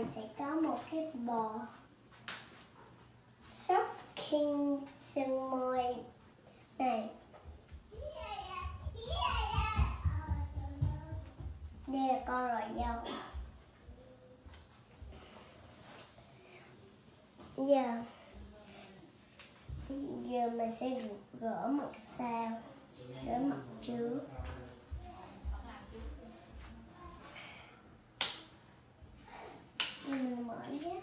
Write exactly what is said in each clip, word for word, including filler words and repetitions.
rồi sẽ có một cái bò sóc khinh sưng môi này. Đây là con loại dâu. Giờ Giờ mình sẽ gỡ mặt sau, gỡ mặt trước. Mình mở nhé.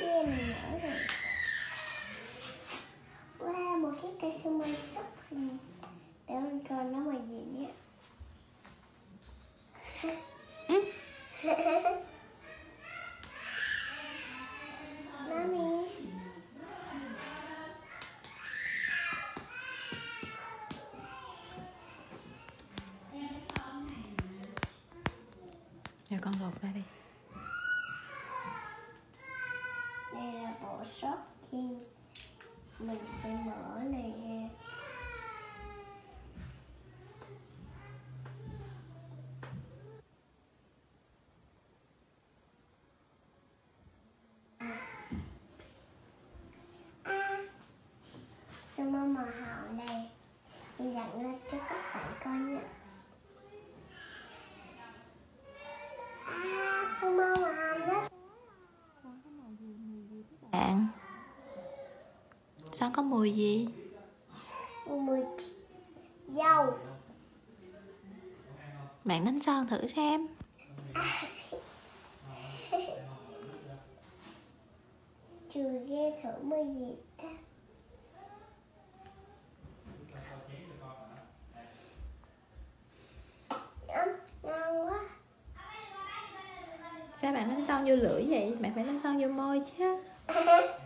Đây mình mở rồi. Wow, một cái cây sương mây sắp rồi. Để mình coi nó mà gì nhé. Mommy. Giờ con gọt ra đi. Đây là bộ shop king. Mình sẽ mở này ha. Màu hào này mình đặt lên cho các bạn coi nha. À, sương màu hào đó. Bạn, sao có mùi gì? Mùi dâu. Bạn đánh son thử xem. À. Chùi ghê thử mùi gì ta. Sao bạn đánh son vô lưỡi vậy? Bạn phải đánh son vô môi chứ.